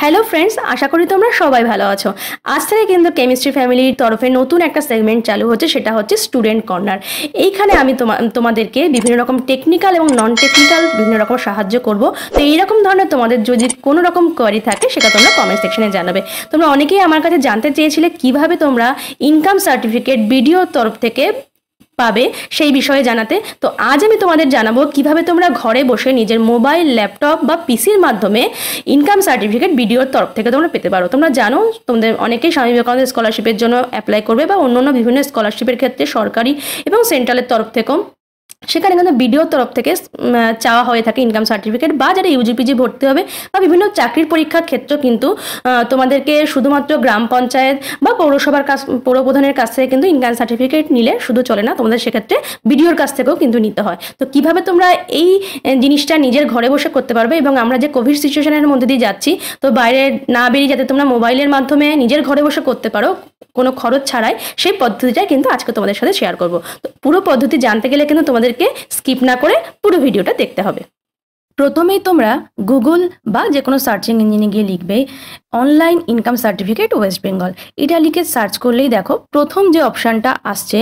Hello friends, आशा करी तोमरा सबाई भालो आछो। आज थेके किन्तु केमिस्ट्री फैमिलिर तरफे नतून एक सेगमेंट चालू होच्छे, सेटा होच्छे स्टूडेंट कॉर्नर। एइखाने आमि तोमादेरके विभिन्न रकम टेक्निकल एबं नन टेक्निकल विभिन्न रकम साहाज्य करब। तो एइरकम धरनेर तोमादेर जोदि कोनो रकम क्वेरी थाके सेटा तोमरा कमेंट सेक्शने जानाबे। तोमरा अनेकेई आमार काछे जानते चेयेছিলে किभाबे तोमरा इनकाम सार्टिफिकेट बीडीओ तरफ थेके পাবে সেই বিষয়ে জানাতে। তো আজ আমি তোমাদের জানাবো কিভাবে তোমরা ঘরে বসে নিজের মোবাইল, ল্যাপটপ বা পিসির মাধ্যমে ইনকাম সার্টিফিকেট বিডিওর তরফ থেকে তোমরা পেতে পারো। তোমরা জানো তোমাদের অনেকেই স্বামী বিবেকানন্দ স্কলারশিপের জন্য অ্যাপ্লাই করবে বা অন্যান্য বিভিন্ন স্কলারশিপের ক্ষেত্রে সরকারি এবং সেন্ট্রালের তরফ থেকেও সেখানে কিন্তু বিডিওর তরফ থেকে চাওয়া হয়ে থাকে ইনকাম সার্টিফিকেট। বা যারা ইউজিপিজি ভর্তি হবে বা বিভিন্ন চাকরির পরীক্ষার ক্ষেত্রে কিন্তু তোমাদেরকে শুধুমাত্র গ্রাম পঞ্চায়েত বা পৌরসভার কাছ, পৌরপ্রধানের কাছ থেকে কিন্তু ইনকাম সার্টিফিকেট নিলে শুধু চলে না, তোমাদের সেক্ষেত্রে বিডিওর কাছ থেকেও কিন্তু নিতে হয়। তো কিভাবে তোমরা এই জিনিসটা নিজের ঘরে বসে করতে পারবে, এবং আমরা যে কোভিড সিচুয়েশনের মধ্যে দিয়ে যাচ্ছি, তো বাইরে না বেরিয়ে যাতে তোমরা মোবাইলের মাধ্যমে নিজের ঘরে বসে করতে পারো কোনো খরচ ছাড়াই, সেই পদ্ধতিটা কিন্তু আজকে তোমাদের সাথে শেয়ার করব। তো পুরো পদ্ধতি জানতে গেলে কিন্তু তোমাদেরকে স্কিপ না করে পুরো ভিডিওটা দেখতে হবে। প্রথমেই তোমরা গুগল বা যে কোনো সার্চিং ইঞ্জিনে গিয়ে লিখবে online income certificate West Bengal. এটা লিখে সার্চ করলেই দেখো প্রথম যে অপশানটা আসছে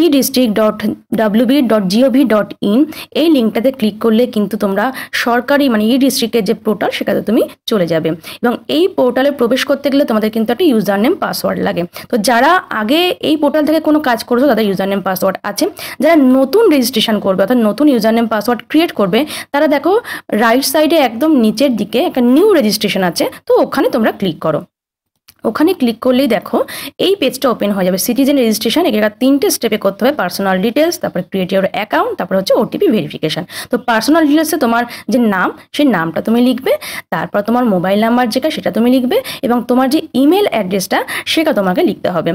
eDistrict.wb.gov.in, এই লিঙ্কটাতে ক্লিক করলে কিন্তু তোমরা সরকারি মানে eDistrictের যে পোর্টাল সেটাতে তুমি চলে যাবে। এবং এই পোর্টালে প্রবেশ করতে গেলে তোমাদের কিন্তু একটা ইউজার নেম পাসওয়ার্ড লাগে। তো যারা আগে এই পোর্টাল থেকে কোনো কাজ করছো তাদের ইউজার নেম পাসওয়ার্ড আছে। যারা নতুন রেজিস্ট্রেশন করবে অর্থাৎ নতুন ইউজার নেম পাসওয়ার্ড ক্রিয়েট করবে, তারা দেখো রাইট সাইডে একদম নিচের দিকে একটা নিউ রেজিস্ট্রেশন আছে, তো ওখানে তোমরা ক্লিক করো। ওখানে ক্লিক করলেই দেখো এই পেজটা ওপেন হয়ে যাবে। সিটিজেন রেজিস্ট্রেশন, এটা 3টে স্টেপে করতে হবে, পার্সোনাল ডিটেলস, তারপরে ক্রিয়েট ইউর অ্যাকাউন্ট, তারপর হচ্ছে ওটিপি ভেরিফিকেশন। তো পার্সোনাল ডিটেলসে তোমার যে নাম, সেই নামটা তুমি লিখবে, তারপর তোমার মোবাইল নাম্বার যেটা সেটা তুমি লিখবে, এবং তোমার যে ইমেল অ্যাড্রেসটা সেটা তোমাকে লিখতে হবে।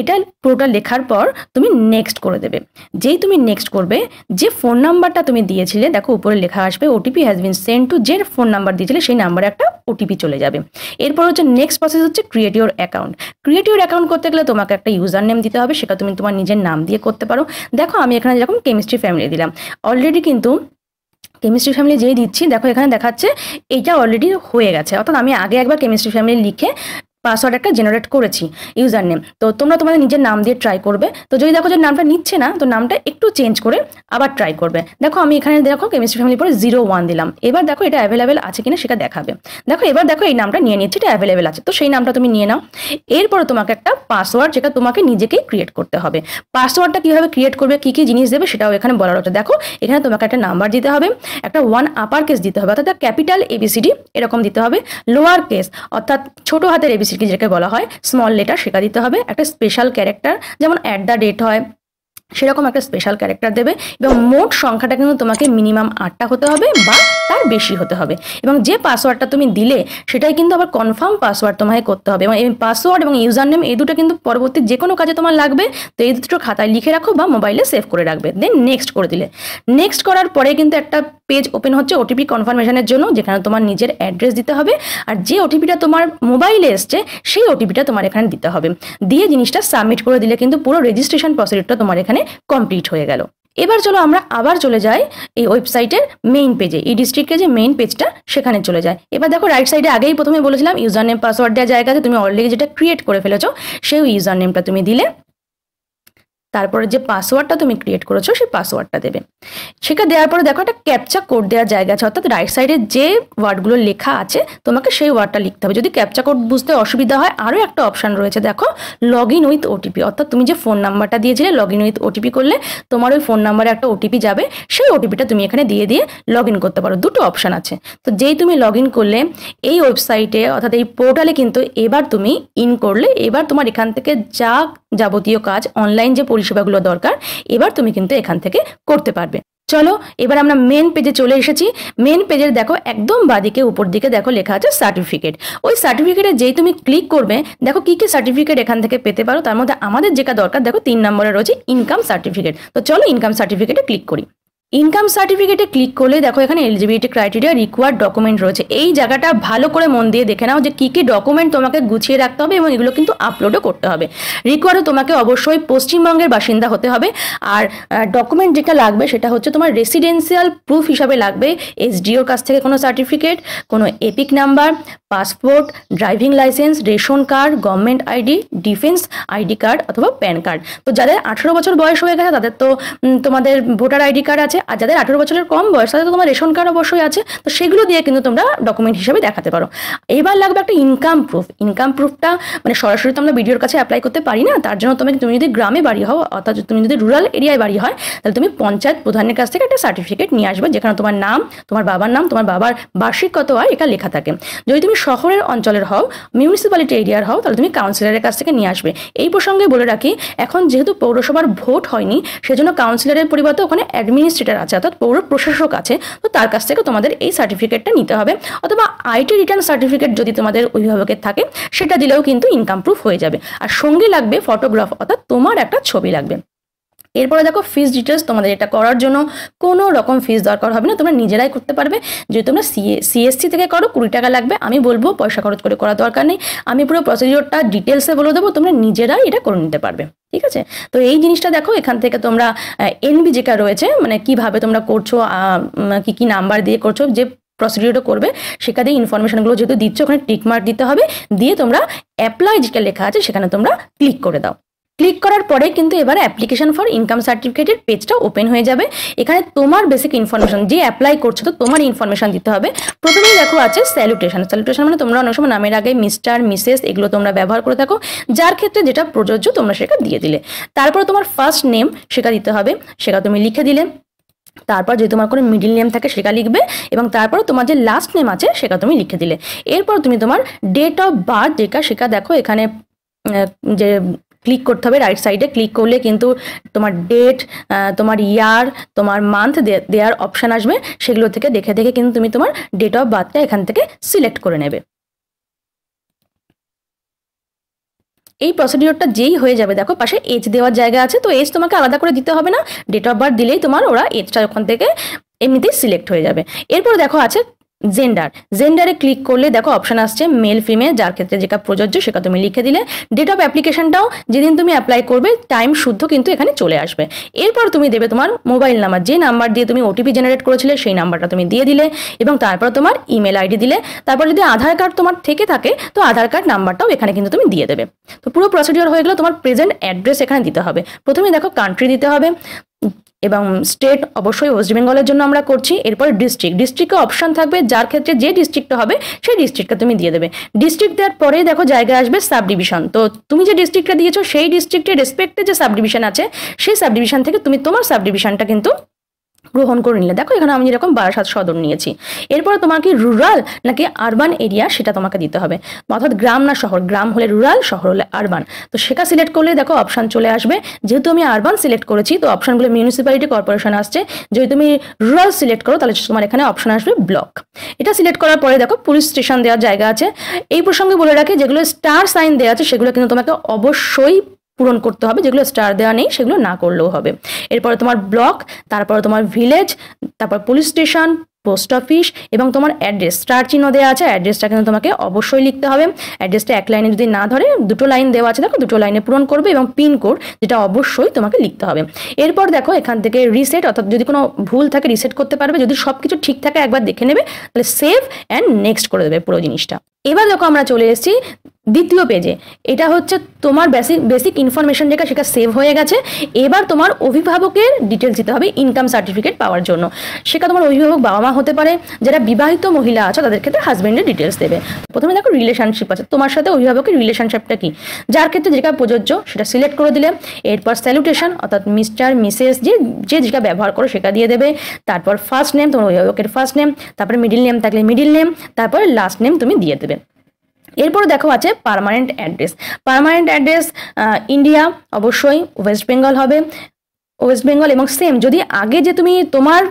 এটা পুরোটা লেখার পর তুমি নেক্সট করে দেবে। যেই তুমি নেক্সট করবে, যে ফোন নাম্বারটা তুমি দিয়েছিলে দেখো উপরে লেখা আসবে OTP has been send to, যে ফোন নাম্বার দিয়েছিলে সেই নাম্বারে একটা ওটিপি চলে যাবে। এরপর হচ্ছে নেক্সট প্রসেস হচ্ছে create your account. Create your account করতে গেলে তোমাকে একটা ইউজার নেম দিতে হবে, সেটা তুমি তোমার নিজের নাম দিয়ে করতে পারো। দেখো আমি এখানে যেরকম কেমিস্ট্রি ফ্যামিলি দিলাম, অলরেডি কিন্তু কেমিস্ট্রি ফ্যামিলি যেই দিচ্ছি দেখো এখানে দেখাচ্ছে এইটা অলরেডি হয়ে গেছে। অর্থাৎ আমি আগে একবার কেমিস্ট্রি ফ্যামিলি লিখে পাসওয়ার্ড একটা জেনারেট করেছি ইউজার নেম। তো তোমরা তোমাদের নিজের নাম দিয়ে ট্রাই করবে। তো যদি দেখো যে নামটা নিচ্ছে না, তো নামটা একটু চেঞ্জ করে আবার ট্রাই করবে। দেখো আমি এখানে দেখো কেমিস্ট্রি ফ্যামিলি পরে 01 দিলাম। এবার দেখো এটা অ্যাভেলেবেল আছে কিনা সেটা দেখাবে। দেখো এবার দেখো এই নামটা নিয়ে নিচ্ছে, এটা অ্যাভেলেবেল আছে, তো সেই নামটা তুমি নিয়ে নাও। এরপরে তোমাকে একটা পাসওয়ার্ড যেটা তোমাকে নিজেকেই ক্রিয়েট করতে হবে। পাসওয়ার্ডটা কীভাবে ক্রিয়েট করবে, কী কী জিনিস দেবে সেটাও এখানে বলার হচ্ছে। দেখো এখানে তোমাকে একটা নাম্বার দিতে হবে, একটা 1 আপার কেস দিতে হবে, অর্থাৎ ক্যাপিটাল ABCD এরকম দিতে হবে, লোয়ার কেস অর্থাৎ ছোটো হাতের ABC যেটাকে বলা হয় স্মল লেটার সেটা দিতে হবে, একটা স্পেশাল ক্যারেক্টার যেমন @ হয় সেরকম একটা স্পেশাল ক্যারেক্টার দেবে, এবং মোট সংখ্যাটা কিন্তু তোমাকে মিনিমাম 8টা হতে হবে বা তার বেশি হতে হবে। এবং যে পাসওয়ার্ডটা তুমি দিলে সেটাই কিন্তু আবার কনফার্ম পাসওয়ার্ড তোমাকে করতে হবে। এবং এই পাসওয়ার্ড এবং ইউজার নেম এই দুটো কিন্তু পরবর্তী যে কোনো কাজে তোমার লাগবে। তো এই দুটো খাতায় লিখে রাখো বা মোবাইলে সেভ করে রাখবে। দেন নেক্সট করে দিলে, নেক্সট করার পরে কিন্তু একটা পেজ ওপেন হচ্ছে ওটিপি কনফার্মেশনের জন্য, যেখানে তোমার নিজের অ্যাড্রেস দিতে হবে, আর যে ওটিপিটা তোমার মোবাইলে এসছে সেই ওটিপিটা তোমার এখানে দিতে হবে। দিয়ে জিনিসটা সাবমিট করে দিলে কিন্তু পুরো রেজিস্ট্রেশন প্রসিডিউরটা তোমার এখানে কমপ্লিট হয়ে গেল। এবার চলো আমরা আবার চলে যাই এই ওয়েবসাইটের মেইন পেজে, eDistrictে যে মেইন পেজটা সেখানে চলে যায়। এবার দেখো রাইট সাইডে আগেই প্রথমে বলেছিলাম ইউজার নেম পাসওয়ার্ড দেওয়া জায়গাতে তুমি অলরেডি যেটা ক্রিয়েট করে ফেলেছো সেই ইউজার নেমটা তুমি দিলে, তারপরে যে পাসওয়ার্ডটা তুমি ক্রিয়েট করেছো সেই পাসওয়ার্ডটা দেবে। সেটা দেওয়ার পরে দেখো একটা ক্যাপচা কোড দেওয়ার জায়গা আছে, অর্থাৎ রাইট সাইডে যে ওয়ার্ডগুলো লেখা আছে তোমাকে সেই ওয়ার্ডটা লিখতে হবে। যদি ক্যাপচা কোড বুঝতে অসুবিধা হয় আরও একটা অপশান রয়েছে, দেখো লগ ইন উইথ ওটিপি, অর্থাৎ তুমি যে ফোন নাম্বারটা দিয়েছিলে লগ ইন উইথ ওটিপি করলে তোমার ওই ফোন নাম্বারে একটা ওটিপি যাবে, সেই ওটিপিটা তুমি এখানে দিয়ে দিয়ে লগ ইন করতে পারো। দুটো অপশান আছে। তো যেই তুমি লগ ইন করলে এই ওয়েবসাইটে অর্থাৎ এই পোর্টালে কিন্তু এবার তুমি ইন করলে, এবার তোমার এখান থেকে যা যাবতীয় কাজ অনলাইন যে পরিষেবাগুলো দরকার এবার তুমি কিন্তু এখান থেকে করতে পারবে। চলো এবার আমরা মেন পেজে চলে এসেছি। মেন পেজের দেখো একদম বাঁদিকে উপর দিকে দেখো লেখা আছে সার্টিফিকেট। ওই সার্টিফিকেটে যেই তুমি ক্লিক করবে দেখো কী কী সার্টিফিকেট এখান থেকে পেতে পারো। তার মধ্যে আমাদের যেটা দরকার দেখো 3 নম্বরে রয়েছে ইনকাম সার্টিফিকেট। তো চলো ইনকাম সার্টিফিকেটে ক্লিক করি। ইনকাম সার্টিফিকেটে ক্লিক করলে দেখো এখানে এলিজিবিলিটি ক্রাইটেরিয়া, রিকোয়ার্ড ডকুমেন্ট রয়েছে। এই জায়গাটা ভালো করে মন দিয়ে দেখে নাও যে কী কী ডকুমেন্ট তোমাকে গুছিয়ে রাখতে হবে, এবং এগুলো কিন্তু আপলোডও করতে হবে। রিকোয়ার্ডও তোমাকে অবশ্যই পশ্চিমবঙ্গের বাসিন্দা হতে হবে। আর ডকুমেন্ট যেটা লাগবে সেটা হচ্ছে তোমার রেসিডেন্সিয়াল প্রুফ হিসাবে লাগবে এসডিওর কাছ থেকে কোনো সার্টিফিকেট, কোনো EPIC number, passport, driving licence, ration card, government ID, defence ID card अथवा पैन कार्ड। तो जर 18 बचर बयस हो गए तादेर तो तुम्हारे भोटार आईडी कार्ड आछे, आर जर 18 बचर कम बयस तादेर तो तुम्हारे रेशन कार्ड अवश्य आछे। तो सेगुलो दिए किन्तु तोमरा डकुमेंट हिसेबे देखाते पारो। एबार लागबे एकटा इनकाम प्रूफ। इनकाम प्रूफटा माने सरासरि तो आमरा बीडीओर काछे अप्लाई करते पारि ना, तार जोन्नो तुमि जोदि ग्रामे बाड़ी हओ अर्थात तुमि जोदि रूरल एरियाय बाड़ी हय ताहले तुमि पंचायत प्रधानेर काछ थेके एकटा सार्टिफिकेट निये आसबे जेखाने तुम्हार नाम, तुम्हार बाबार नाम, तुम्हार बाबार वार्षिक कत आय एटा लेखा थाके। जोदि तुमि शहरेर अंचलेर हओ, मिउनिसिपालिटी एरियार हओ ताहले तुमि काउन्सिलरेर काछ थेके निये आसबे। एई प्रसंगे बोले राखि एखन जेहेतु पौरसभार भोट हयनि सेजोन्नो काउन्सिलरेर परिबर्ते ओखाने एडमिनिस्ट्रेटर आछे अर्थात पौर प्रशासक आछे। तो तार काछ थेके तोमादेर एई सार्टिफिकेटटा निते होबे अथवा आईटी रिटार्न सार्टिफिकेट जोदि तोमादेर अभिभावकेर थाके सेटा दिलेও কিন্তু ইনকাম প্রুফ হয়ে যাবে। আর সঙ্গে লাগবে ফটোগ্রাফ অর্থাৎ তোমার একটা ছবি লাগবে। এরপরে দেখো ফিস ডিটেলস। তোমাদের এটা করার জন্য কোনো রকম ফিস দরকার হবে না, তোমরা নিজেরাই করতে পারবে। যদি তোমরা সিএসসি থেকে করো 20 টাকা লাগবে, আমি বলবো পয়সা খরচ করে করা দরকার নেই, আমি পুরো প্রসিডিওরটা ডিটেলসে বলে দেবো, তোমরা নিজেরাই এটা করে নিতে পারবে। ঠিক আছে? তো এই জিনিসটা দেখো এখান থেকে তোমরা এনবি যেটা রয়েছে মানে কিভাবে তোমরা করছো, কি কি নাম্বার দিয়ে করছো, যে প্রসিডিউরটা করবে সেটা দিয়ে ইনফরমেশনগুলো যেহেতু দিচ্ছ ওখানে টিক মার্ক দিতে হবে, দিয়ে তোমরা অ্যাপ্লাই যেটা লেখা আছে সেখানে তোমরা ক্লিক করে দাও। ক্লিক করার পরে কিন্তু এবারে অ্যাপ্লিকেশন ফর ইনকাম সার্টিফিকেটের পেজটা ওপেন হয়ে যাবে। এখানে তোমার বেসিক ইনফরমেশন যে অ্যাপ্লাই করছো তো তোমার ইনফরমেশন দিতে হবে। প্রথমেই দেখো আছে স্যালুটেশন। স্যালুটেশন মানে তোমরা অনেক সময় নামের আগে মিস্টার, মিসেস এগুলো তোমরা ব্যবহার করে থাকো, যার ক্ষেত্রে যেটা প্রযোজ্য তোমরা সেটা দিয়ে দিলে। তারপরে তোমার ফার্স্ট নেম সেটা দিতে হবে, সেটা তুমি লিখে দিলে। তারপর যদি তোমার কোনো মিডল নেম থাকে সেটা লিখবে, এবং তারপর তোমার যে লাস্ট নেম আছে সেটা তুমি লিখে দিলে। এরপর তুমি তোমার ডেট অফ বার্থ যেটা সেটা দেখো এখানে যে ক্লিক করতে হবে রাইট সাইডে, ক্লিক করলে কিন্তু তোমার ডেট, তোমার ইয়ার, তোমার মান্থ দেয়ার অপশান আসবে, সেগুলো থেকে দেখে দেখে কিন্তু তুমি তোমার ডেট অফ বার্থটা এখান থেকে সিলেক্ট করে নেবে। এই প্রসিডিওরটা যেই হয়ে যাবে দেখো পাশে এজ দেওয়ার জায়গা আছে, তো এজ তোমাকে আলাদা করে দিতে হবে না, ডেট অফ বার্থ দিলেই তোমার ওরা এজটা ওখান থেকে এমনিতেই সিলেক্ট হয়ে যাবে। এরপর দেখো আছে জেন্ডার। জেন্ডারে ক্লিক করলে দেখো অপশান আসছে মেল, ফিমেল, যার ক্ষেত্রে যেটা প্রযোজ্য সেটা তুমি লিখে দিলে। ডেট অফ অ্যাপ্লিকেশনটাও যেদিন তুমি অ্যাপ্লাই করবে টাইম শুদ্ধ কিন্তু এখানে চলে আসবে। এরপর তুমি দেবে তোমার মোবাইল নাম্বার, যে নাম্বার দিয়ে তুমি ওটিপি জেনারেট করেছিলে সেই নাম্বারটা তুমি দিয়ে দিলে, এবং তারপর তোমার ইমেল আইডি দিলে। তারপর যদি আধার কার্ড তোমার থেকে থাকে তো আধার কার্ড নাম্বারটাও এখানে কিন্তু তুমি দিয়ে দেবে। তো পুরো প্রসিডিওর হয়ে গেলে। তোমার প্রেজেন্ট অ্যাড্রেস এখানে দিতে হবে। প্রথমে দেখো কান্ট্রি দিতে হবে এবং স্টেট অবশ্যই ওয়েস্ট বেঙ্গলের জন্য আমরা করছি। এরপর ডিস্ট্রিক্ট, ডিস্ট্রিক্টে অপশান থাকবে যার ক্ষেত্রে যে ডিস্ট্রিক্টটা হবে সেই ডিস্ট্রিক্টটা তুমি দিয়ে দেবে। ডিস্ট্রিক্ট দেওয়ার পরে দেখো জায়গা আসবে সাব ডিভিশন। তো তুমি যে ডিস্ট্রিক্টটা দিয়েছো সেই ডিস্ট্রিক্টের রেসপেক্টে যে সাব ডিভিশন আছে সেই সাব ডিভিশন থেকে তুমি তোমার সাব ডিভিশনটা কিন্তু গ্রহণ করে নিলে। দেখো এখানে আমি যেরকম বারাসাত সদর নিয়েছি। এরপর তোমাকে রুরাল নাকি আরবান এরিয়া সেটা তোমাকে দিতে হবে, অর্থাৎ গ্রাম না শহর, গ্রাম হলে রুরাল, শহর হলে আরবান। তো সেটা সিলেক্ট করলে দেখো অপশান চলে আসবে। যেহেতু আমি আরবান সিলেক্ট করেছি তো অপশানগুলো মিউনিসিপ্যালিটি, কর্পোরেশন আসছে। যদি তুমি রুরাল সিলেক্ট করো তাহলে তোমার এখানে অপশান আসবে ব্লক। এটা সিলেক্ট করার পরে দেখো পুলিশ স্টেশন দেওয়ার জায়গা আছে। এই প্রসঙ্গে বলে রাখি যেগুলো স্টার সাইন দেওয়া আছে সেগুলো কিন্তু তোমাকে অবশ্যই পূরণ করতে হবে, যেগুলো স্টার দেওয়া নেই সেগুলো না করলেও হবে। এরপরে তোমার ব্লক, তারপর তোমার ভিলেজ, তারপর পুলিশ স্টেশন, পোস্ট অফিস, এবং তোমার অ্যাড্রেস স্টার চিহ্ন দেওয়া আছে। অ্যাড্রেসটা কিন্তু তোমাকে অবশ্যই লিখতে হবে। অ্যাড্রেসটা এক লাইনে যদি না ধরে দুটো লাইন দেওয়া আছে দেখো দুটো লাইনে পূরণ করবে, এবং পিনকোড যেটা অবশ্যই তোমাকে লিখতে হবে। এরপর দেখো এখান থেকে রিসেট, অর্থাৎ যদি কোনো ভুল থাকে রিসেট করতে পারবে। যদি সব কিছু ঠিক থাকে একবার দেখে নেবে, তাহলে সেভ অ্যান্ড নেক্সট করে দেবে পুরো জিনিসটা। এবার দেখো আমরা চলে এসেছি দ্বিতীয় পেজে। এটা হচ্ছে তোমার বেসিক ইনফরমেশন যেটা সেটা সেভ হয়ে গেছে। এবার তোমার অভিভাবকের ডিটেলস দিতে হবে ইনকাম সার্টিফিকেট পাওয়ার জন্য। সেটা তোমার অভিভাবক বাবা মা হতে পারে, যারা বিবাহিত মহিলা আছে তাদের ক্ষেত্রে হাজব্যান্ডের ডিটেলস দেবে। প্রথমে দেখো রিলেশনশিপ আছে, তোমার সাথে অভিভাবকের রিলেশনশিপটা কি যার ক্ষেত্রে যেটা প্রযোজ্য সেটা সিলেক্ট করে দিলে। এরপর স্যালুটেশন অর্থাৎ মিস্টার, মিসেস যে যেটা ব্যবহার করো সেটা দিয়ে দেবে। তারপর ফার্স্ট নেম, তোমার অভিভাবকের ফার্স্ট নেম, তারপরে মিডিল নেম থাকলে মিডিল নেম, তারপর লাস্ট নেম তুমি দিয়ে দেবে। এরপর দেখো আছে permanent address. Permanent address India অবশ্যই ওয়েস্ট বেঙ্গল হবে, ওয়েস্ট বেঙ্গল। এবং সেম যদি আগে যে তুমি তোমার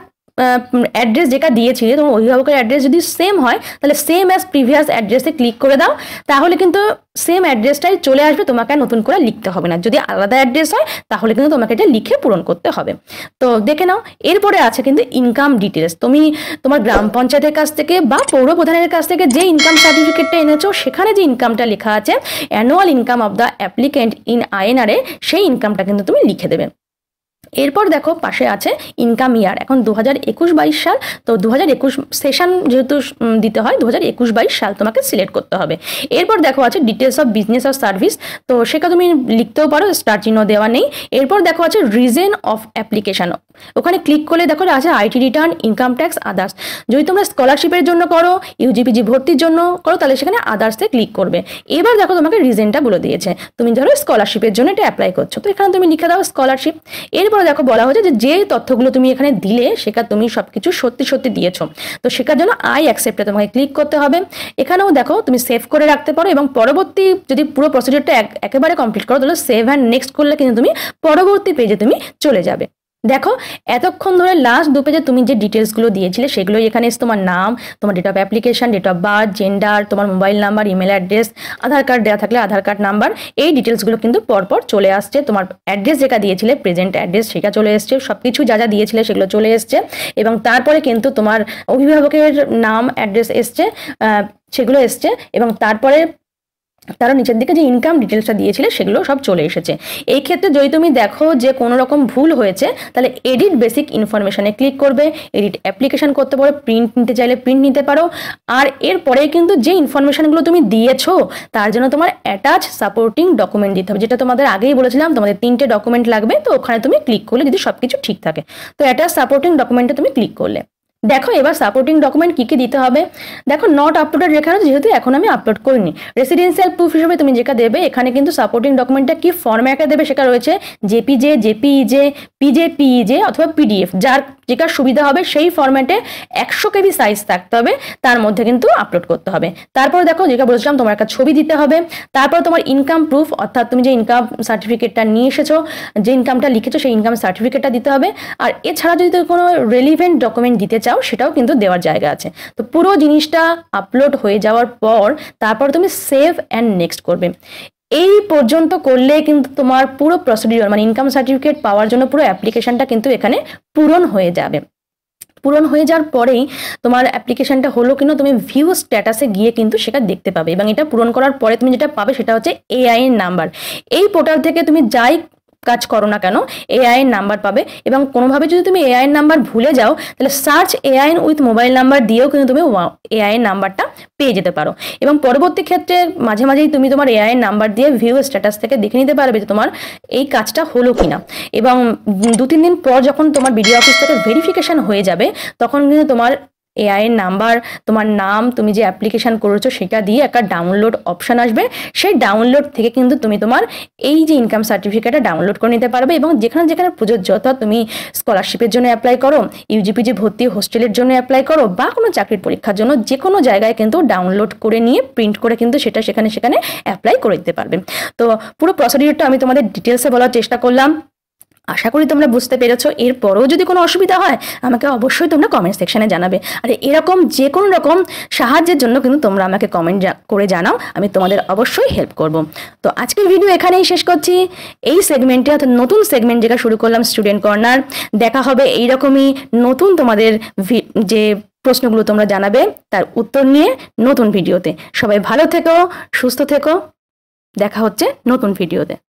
অ্যাড্রেস যেটা দিয়েছিলে তোমার অভিভাবকের অ্যাড্রেস যদি সেম হয় তাহলে সেম অ্যাজ প্রিভিয়াস অ্যাড্রেসে ক্লিক করে দাও, তাহলে কিন্তু সেম অ্যাড্রেসটাই চলে আসবে, তোমাকে নতুন করে লিখতে হবে না। যদি আলাদা অ্যাড্রেস হয় তাহলে কিন্তু তোমাকে এটা লিখে পূরণ করতে হবে। তো দেখে নাও। এরপরে আছে কিন্তু ইনকাম ডিটেলস। তুমি তোমার গ্রাম পঞ্চায়েতের কাছ থেকে বা পৌর প্রধানের কাছ থেকে যে ইনকাম সার্টিফিকেটটা এনেছো সেখানে যে ইনকামটা লেখা আছে annual income of the applicant in আইএনআরএ, সেই ইনকামটা কিন্তু তুমি লিখে দেবে। एरपर देखो पाशे आछे इनकाम यार एखन 2021-22 साल तो 2021 सेशन जेहेतु दीते हैं 2021-22 साल तुम्हें सिलेक्ट करते हैं। एरपर देखो आछे details of business or service तो सेटा तुम लिखते पारो स्टार चिन्ह देवा नहीं। एरपर देखो आछे रिजन अफ एप्लीकेशन ओखाने क्लिक करले देखो आछे IT return income tax others जो तुम्हारा स्कलारशिपेर जोन्नो करो यूजीपीजी भर्तिर जोन्नो करो ताहले सेखाने आदार्सते क्लिक करबे। एबार देखो तुम्हें रिजनटा बोले दिएछे तुम धरो स्कलारशिपेर जोन्नो एटा अप्लाई करछो तो एखाने तुम लिखे दाओ स्कलारशिप। এরপরে দেখো বলা হচ্ছে যে তথ্যগুলো তুমি এখানে দিলে সেটা তুমি সবকিছু সত্যি সত্যি দিয়েছো তো সেটার জন্য আই অ্যাকসেপ্টে তোমাকে ক্লিক করতে হবে। এখানেও দেখো তুমি সেভ করে রাখতে পারো এবং পরবর্তী যদি পুরো প্রসিডিউরটা একেবারে কমপ্লিট করো তাহলে সেভ অ্যান্ড নেক্সট করলে কিন্তু তুমি পরবর্তী পেজে তুমি চলে যাবে। देखो एतक्षण धरे लास्ट दो पेजे तुम जो डिटेल्सगुलो दिए सेगुलो एखाने तुम्हार नाम तुम्हार date of application date of birth gender तुम्हार mobile number email address Aadhaar card देया थाकले आधार कार्ड नम्बर ये डिटेल्सगुलो किन्तु परपर चले आसछे। तुम्हार एड्रेस जेटा दिए प्रेजेंट एड्रेस सेटा चले एसेछे सबकिछु जा जा दिए सेगुलो चले एसेछे एबं तारपरे किन्तु तुम्हार अभिभावकेर नाम एड्रेस एसेछे सेगुलो एसेछे एबं तारपरे তার নিচের দিকে যে ইনকাম ডিটেলসটা দিয়েছিলে সেগুলো সব চলে এসেছে। এই ক্ষেত্রে যদি তুমি দেখো যে কোনো রকম ভুল হয়েছে তাহলে এডিট বেসিক ইনফরমেশনে ক্লিক করবে এডিট অ্যাপ্লিকেশন করতে পারো প্রিন্ট নিতে চাইলে প্রিন্ট নিতে পারো। আর এরপরে কিন্তু যে ইনফরমেশনগুলো তুমি দিয়েছো তার জন্য তোমার অ্যাটাচ সাপোর্টিং ডকুমেন্ট দিতে হবে যেটা তোমাদের আগেই বলেছিলাম তোমাদের 3টে ডকুমেন্ট লাগবে তো ওখানে তুমি ক্লিক করলে যদি সবকিছু ঠিক থাকে তো অ্যাটাচ সাপোর্টিং ডকুমেন্টে তুমি ক্লিক করলে देखो एबार सपोर्टिंग डॉक्यूमेंट की दीते हैं। देखो नट अपलोडेड लेखा जेहेतु एखन आमि अपलोड करिनि रेसिडेंशियल प्रूफ हिसेबे तुम जेटा देबे एखाने किन्तु सपोर्टिंग डॉक्यूमेंटटा कि फर्मेटे देबे सेटा रयेछे जेपीजे जेपीजे पीजे पीजे अथवा पीडिएफ जार जेटा सुविधा होबे सेई फर्मेटे 100 KB साइज थाकते होबे तार मध्य किन्तु अपलोड करते होबे। तारपर देखो जेटा बोलेछिलाम तोमार एकटा छवि दीते होबे तारपर तोमार इनकाम प्रूफ अर्थात तुमि जे इनकाम सार्टिफिकेटटा निये एसेछो जे इनकामटा लिखेछो सेई इनकाम सार्टिफिकेटटा दीते होबे आर एछाड़ा जोदि तो कोनो रेलिवेंट डॉक्यूमेंट दिते জায়গা আছে তো পুরো জিনিসটা আপলোড হয়ে যাওয়ার পর তারপর তুমি সেভ এন্ড নেক্সট করবে। এই পর্যন্ত করলে কিন্তু তোমার পুরো প্রসিডিউর মানে ইনকাম সার্টিফিকেট পাওয়ার জন্য পুরো অ্যাপ্লিকেশনটা কিন্তু এখানে পূরণ হয়ে যাবে। পূরণ হয়ে যাওয়ার পরেই তোমার অ্যাপ্লিকেশনটা হলো কিনা তুমি ভিউ স্ট্যাটাসে গিয়ে কিন্তু সেটা দেখতে পাবে এবং এটা পূরণ করার পরে তুমি যেটা পাবে সেটা হচ্ছে এআই এর নাম্বার। এই পোর্টাল থেকে তুমি যাই কাজ করো না কেন এআই এর নাম্বার পাবে এবং কোনোভাবে যদি তুমি এআই এর নাম্বার ভুলে যাও তাহলে search AI with mobile number দিয়েও কিন্তু তুমি এআই এর নাম্বারটা পেয়ে যেতে পারো এবং পরবর্তী ক্ষেত্রে মাঝে মাঝেই তুমি তোমার এআই এর নাম্বার দিয়ে ভিউ স্ট্যাটাস থেকে দেখে নিতে পারবে যে তোমার এই কাজটা হলো কিনা। এবং 2-3 দিন পর যখন তোমার বিডিও অফিস থেকে ভেরিফিকেশন হয়ে যাবে তখন কিন্তু তোমার এআই এর নাম্বার তোমার নাম তুমি যে অ্যাপ্লিকেশন করেছো সেটা দিয়ে একটা ডাউনলোড অপশন আসবে সেই ডাউনলোড থেকে কিন্তু তুমি তোমার এই যে ইনকাম সার্টিফিকেটটা ডাউনলোড করে নিতে পারবে এবং যেখানে যেখানে প্রযোজ্য অর্থাৎ তুমি স্কলারশিপের জন্য অ্যাপ্লাই করো ইউজিপিজি ভর্তি হোস্টেলের জন্য অ্যাপ্লাই করো বা কোনো চাকরির পরীক্ষার জন্য যে কোনো জায়গায় কিন্তু ডাউনলোড করে নিয়ে প্রিন্ট করে কিন্তু সেটা সেখানে সেখানে অ্যাপ্লাই করে দিতে পারবে। তো পুরো প্রসিডিউরটা আমি তোমাদের ডিটেলসে বলার চেষ্টা করলাম আশা করি তোমরা বুঝতে পেরেছো। এরপরেও যদি কোনো অসুবিধা হয় আমাকে অবশ্যই তোমরা কমেন্ট সেকশানে জানাবে আর এরকম যে কোনো রকম সাহায্যের জন্য কিন্তু তোমরা আমাকে কমেন্ট করে জানাও আমি তোমাদের অবশ্যই হেল্প করব। তো আজকের ভিডিও এখানেই শেষ করছি এই সেগমেন্টে অর্থাৎ নতুন সেগমেন্ট যেটা শুরু করলাম স্টুডেন্ট কর্নার। দেখা হবে এইরকমই নতুন তোমাদের যে প্রশ্নগুলো তোমরা জানাবে তার উত্তর নিয়ে নতুন ভিডিওতে। সবাই ভালো থেকো সুস্থ থেকো দেখা হচ্ছে নতুন ভিডিওতে।